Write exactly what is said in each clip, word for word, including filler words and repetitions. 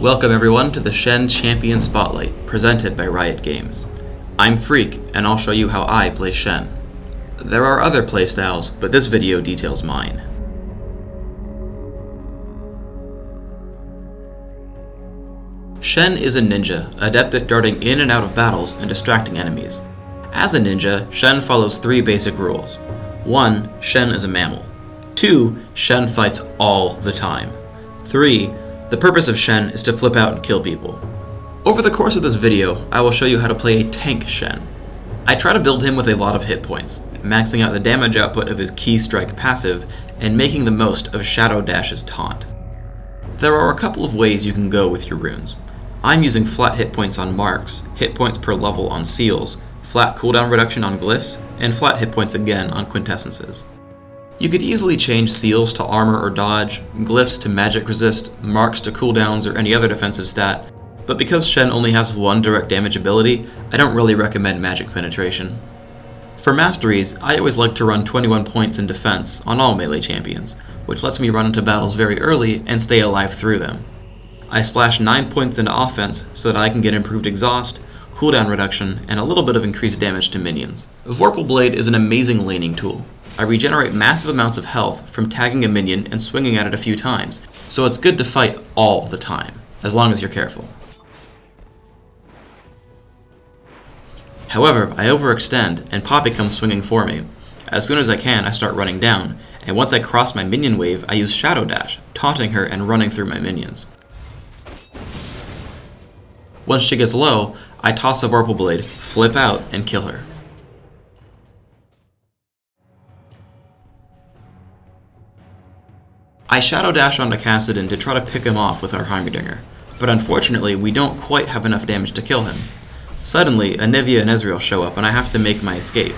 Welcome everyone to the Shen Champion Spotlight, presented by Riot Games. I'm Freak, and I'll show you how I play Shen. There are other playstyles, but this video details mine. Shen is a ninja, adept at darting in and out of battles and distracting enemies. As a ninja, Shen follows three basic rules. One, Shen is a mammal. Two, Shen fights all the time. Three, the purpose of Shen is to flip out and kill people. Over the course of this video, I will show you how to play a tank Shen. I try to build him with a lot of hit points, maxing out the damage output of his key strike passive, and making the most of Shadow Dash's taunt. There are a couple of ways you can go with your runes. I'm using flat hit points on marks, hit points per level on seals, flat cooldown reduction on glyphs, and flat hit points again on quintessences. You could easily change seals to armor or dodge, glyphs to magic resist, marks to cooldowns or any other defensive stat, but because Shen only has one direct damage ability, I don't really recommend magic penetration. For masteries, I always like to run twenty-one points in defense on all melee champions, which lets me run into battles very early and stay alive through them. I splash nine points into offense so that I can get improved exhaust, cooldown reduction, and a little bit of increased damage to minions. Vorpal Blade is an amazing laning tool. I regenerate massive amounts of health from tagging a minion and swinging at it a few times, so it's good to fight all the time, as long as you're careful. However, I overextend, and Poppy comes swinging for me. As soon as I can, I start running down, and once I cross my minion wave, I use Shadow Dash, taunting her and running through my minions. Once she gets low, I toss a Vorpal Blade, flip out, and kill her. I Shadow Dash onto Kassadin to try to pick him off with our Heimerdinger, but unfortunately we don't quite have enough damage to kill him. Suddenly, Anivia and Ezreal show up and I have to make my escape.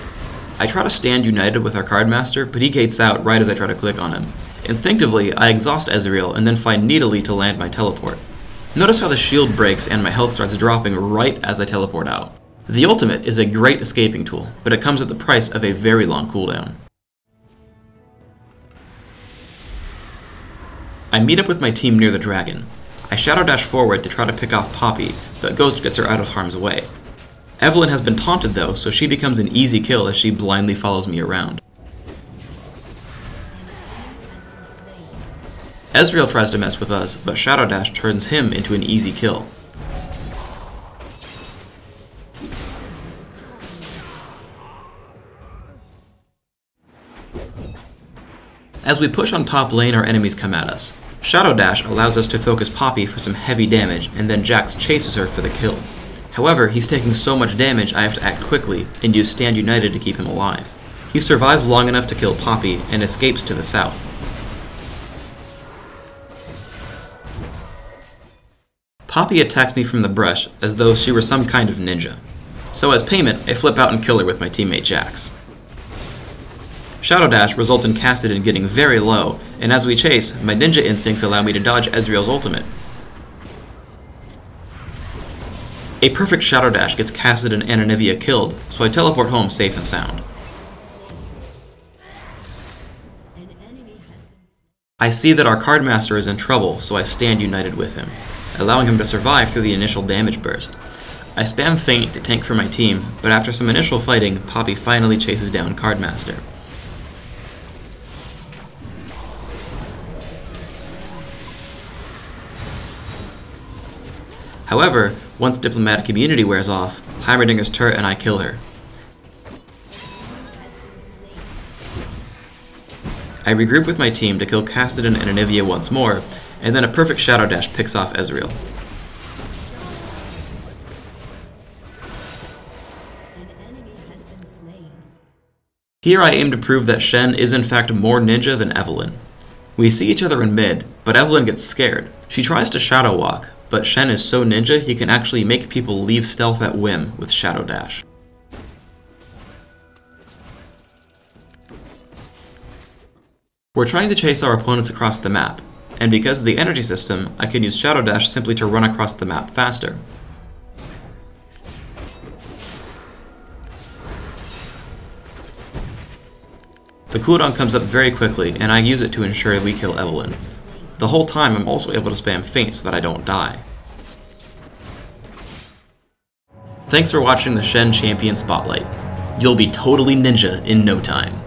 I try to Stand United with our Cardmaster, but he gates out right as I try to click on him. Instinctively, I exhaust Ezreal and then find Nidalee to land my teleport. Notice how the shield breaks and my health starts dropping right as I teleport out. The ultimate is a great escaping tool, but it comes at the price of a very long cooldown. I meet up with my team near the dragon. I Shadow Dash forward to try to pick off Poppy, but Ghost gets her out of harm's way. Evelyn has been taunted though, so she becomes an easy kill as she blindly follows me around. Ezreal tries to mess with us, but Shadow Dash turns him into an easy kill. As we push on top lane, our enemies come at us. Shadow Dash allows us to focus Poppy for some heavy damage, and then Jax chases her for the kill. However, he's taking so much damage I have to act quickly, and use Stand United to keep him alive. He survives long enough to kill Poppy, and escapes to the south. Poppy attacks me from the brush as though she were some kind of ninja. So as payment, I flip out and kill her with my teammate Jax. Shadow Dash results in Kassadin getting very low, and as we chase, my ninja instincts allow me to dodge Ezreal's ultimate. A perfect Shadow Dash gets Kassadin and Anivia killed, so I teleport home safe and sound. I see that our Cardmaster is in trouble, so I Stand United with him, allowing him to survive through the initial damage burst. I spam Feint to tank for my team, but after some initial fighting, Poppy finally chases down Cardmaster. However, once Diplomatic Immunity wears off, Heimerdinger's turret and I kill her. I regroup with my team to kill Kassadin and Anivia once more, and then a perfect Shadow Dash picks off Ezreal. Here I aim to prove that Shen is in fact more ninja than Evelyn. We see each other in mid, but Evelyn gets scared. She tries to Shadow Walk, but Shen is so ninja he can actually make people leave stealth at whim with Shadow Dash. We're trying to chase our opponents across the map, and because of the energy system, I can use Shadow Dash simply to run across the map faster. The cooldown comes up very quickly, and I use it to ensure we kill Evelyn. The whole time I'm also able to spam Feint so that I don't die. Thanks for watching the Shen Champion Spotlight. You'll be totally ninja in no time.